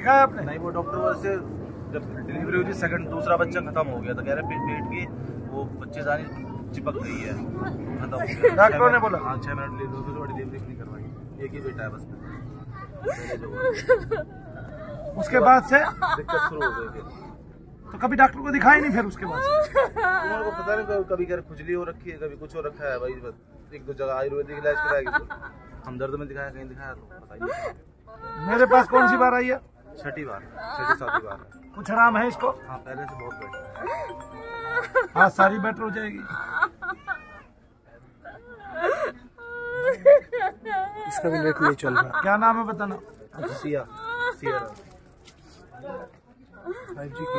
दिखाया आपने? नहीं, वो डॉक्टर वैसे जब डिलीवरी हुई थी सेकंड दूसरा बच्चा खत्म हो गया तो कह रहे पेट की वो 25 साल चिपक रही है, खत्म हो गया। डॉक्टर ने बोला हाँ 6 मिनट ले दो, तो डिलीवरी नहीं करवाएंगे, एक ही बेटा है बस। उसके बाद से दिक्कत शुरू हो गई फिर, तो कभी डॉक्टर को दिखाया नहीं फिर उसके बाद को? पता नहीं, कभी कह रहे खुजली हो रखी है, कभी कुछ हो रखा है भाई, बस एक दो जगह आयुर्वेदिक इलाज कराया, हमदर्द में दिखाया, कहीं दिखाया तो बताइए। मेरे पास कौन सी बार आई है? छठी सातवीं बार। कुछ आराम है इसको? हाँ पहले से बहुत बेटर है। हाँ सारी बेटर हो जाएगी। इसका भी लेट नहीं चल रहा। क्या नाम है बताना? सिया 5G की।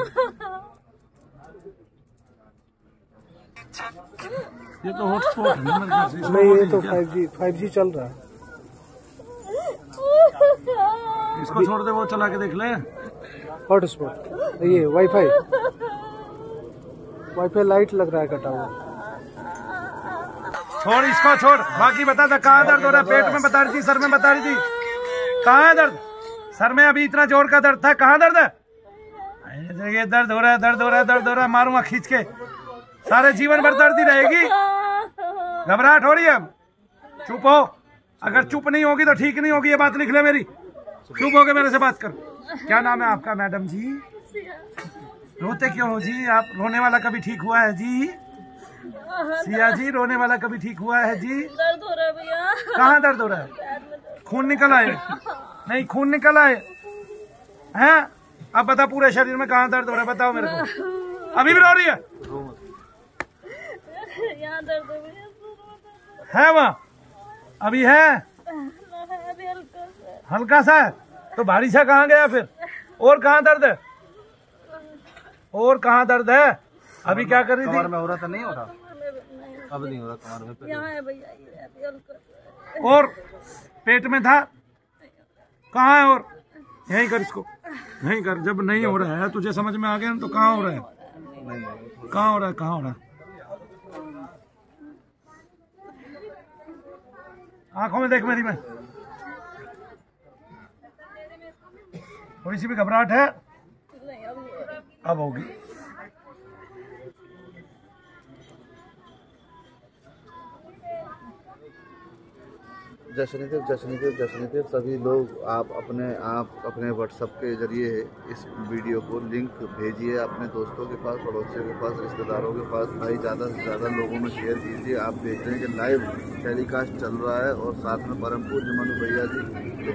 ये तो हॉटस्पॉट है। नहीं ये तो 5G चल रहा है। इसको छोड़ दे, वो चला के देख ले हॉटस्पॉट। ये वाईफाई लाइट लग रहा है कटा हुआ। छोड़ इसको, छोड़। बाकी बता था कहाँ दर्द हो रहा है? पेट में बता रही थी, सर में बता रही थी। कहाँ है दर्द? सर में अभी इतना जोर का दर्द था। कहाँ दर्द है? ये दर्द हो रहा है, दर्द हो रहा है, दर्द हो रहा है। मारूंगा खींच के, सारे जीवन भर दर्द ही रहेगी। घबराहट हो रही है? चुप हो, अगर चुप नहीं होगी तो ठीक नहीं होगी, ये बात लिख ले मेरी। चुप होके मेरे से बात करो। क्या नाम है आपका मैडम जी? रोते क्यों हो जी आप? रोने वाला कभी ठीक हुआ है जी? सिया जी रोने वाला कभी ठीक हुआ है जी? दर्द हो रहा है भैया। कहाँ दर्द हो रहा है? खून निकल आए? नहीं खून निकल आए हैं? अब बता पूरे शरीर में कहाँ दर्द हो रहा है, बताओ मेरे को। अभी भी रो रही है? है वहाँ अभी? है हल्का सा है तो भारी सा कहाँ गया फिर? और कहाँ दर्द है? और कहाँ दर्द है? अभी क्या कर रही थी? कमर में हो रहा था? नहीं हो रहा अब, नहीं हो रहा कमर में, यहाँ है भैया। और पेट में था? कहाँ है? और यहीं कर इसको, यहीं कर। जब नहीं हो रहा है तुझे समझ में आ गया तो कहाँ हो रहा है, कहाँ हो रहा है, कहाँ हो रहा है? आंखों में देख मेरी में। थोड़ी सी भी घबराहट है? अब होगी। जय शनिदेव, जय शनिदेव, जय शनिदेव। सभी लोग आप अपने व्हाट्सएप के जरिए इस वीडियो को लिंक भेजिए अपने दोस्तों के पास, पड़ोसियों के पास, रिश्तेदारों के पास। भाई ज़्यादा से ज़्यादा लोगों में शेयर कीजिए। आप देख रहे हैं कि लाइव टेलीकास्ट चल रहा है और साथ में परम पूज्य मनु भैया जी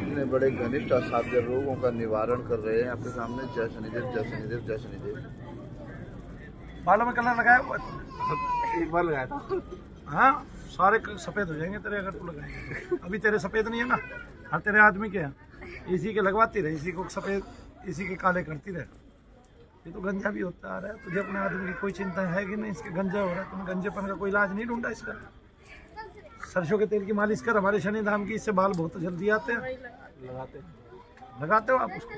इतने बड़े घनिष्ठ और साध्य रोगों का निवारण कर रहे हैं आपके सामने। जय शनिदेव, जय शनिदेव, जय शनिदेव। बालों में कलर लगाया? एक बार लगाया था। हाँ सारे सफेद हो जाएंगे तेरे अगर तू लगाएंगे। अभी तेरे सफेद नहीं है ना, हर तेरे आदमी के हैं। इसी के लगवाती रहे, इसी को सफेद, इसी के काले करती रहे। ये तो गंजा भी होता आ रहा है। तुझे अपने आदमी की कोई चिंता है कि नहीं? इसके गंजा हो रहा है, तुम गंजेपन का कोई इलाज नहीं ढूंढा इसका? सरसों के तेल की मालिश कर हमारे शनिधाम की, इससे बाल बहुत जल्दी आते हैं। लगाते हो आप उसको?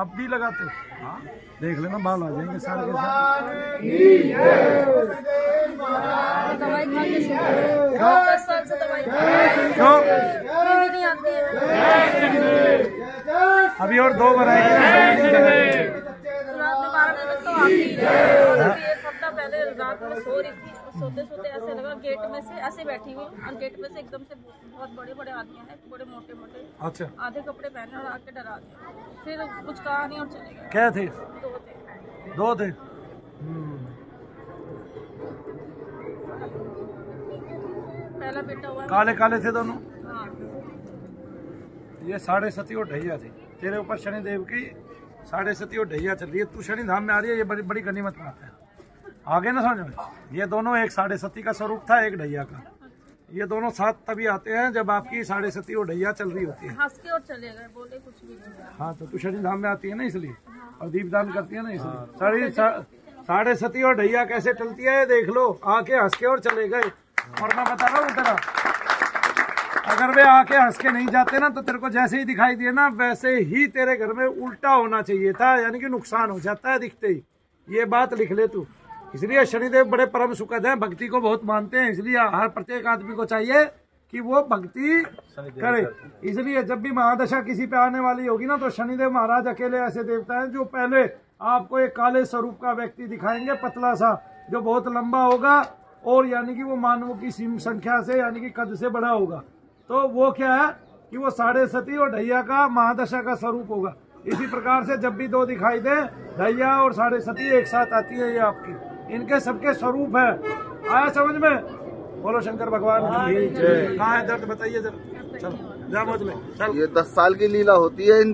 आप भी लगाते हो? हाँ देख लेना बाल आ जाएंगे सारे के साथ। अभी और 2 बार आएगी। पहले रात में सोते ऐसे लगा गेट में से ऐसे बैठी हुई और गेट में से एकदम से बहुत बड़े आदमी आए, बड़े मोटे, अच्छा आधे कपड़े पहने और आके डरा दिए। फिर कुछ कहा नहीं और चले गए। क्या थे? 2 थे। पहला बेटा हुआ काले थे दोनों। हाँ। ये साढ़े सती और ढैया थी। तेरे ऊपर शनिदेव की साढ़े सती और ढैया चल रही है। तू शनिधाम में आ रही है, ये बड़ी गनीमत बात है। आगे ना समझ में, ये दोनों एक साढ़े सती का स्वरूप था, एक ढैया का। ये दोनों साथ तभी आते हैं जब आपकी साढ़े सती और ढैया चल रही होती है। हंस के और चले गए, बोले कुछ भी नहीं। हाँ तो तू शनिधाम में आती है ना इसलिए, और दीपदान करती है ना इसलिए। साढ़े सती और ढैया कैसे चलती है देख लो, आके हंस के और चले गए। और मैं बता रहा हूँ तेरा, अगर वे आके हंस के नहीं जाते ना तो तेरे को जैसे ही दिखाई दिए ना वैसे ही तेरे घर में उल्टा होना चाहिए था, यानी कि नुकसान हो जाता है दिखते ही। ये बात लिख ले तू। इसलिए शनिदेव बड़े परम सुखद हैं, भक्ति को बहुत मानते हैं। इसलिए हर प्रत्येक आदमी को चाहिए कि कि वो भक्ति करे। इसलिए जब भी महादशा किसी पे आने वाली होगी ना, तो शनिदेव महाराज अकेले ऐसे देवता हैं जो पहले आपको एक काले स्वरूप का व्यक्ति दिखाएंगे, पतला सा, जो बहुत लंबा होगा और यानी कि वो मानवों की सीम संख्या से यानी कि कद से बड़ा होगा। तो वो क्या है कि वो साढ़े सती और ढैया का महादशा का स्वरूप होगा। इसी प्रकार से जब भी दो दिखाई दे, ढैया और साढ़े सती एक साथ आती है, ये आपकी इनके सबके स्वरूप है। आया समझ में? बोलो शंकर भगवान की जय। कहाँ है दर्द बताइए जरा। चल, ये 10 साल की लीला होती है।